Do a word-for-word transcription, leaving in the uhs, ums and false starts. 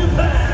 two pass.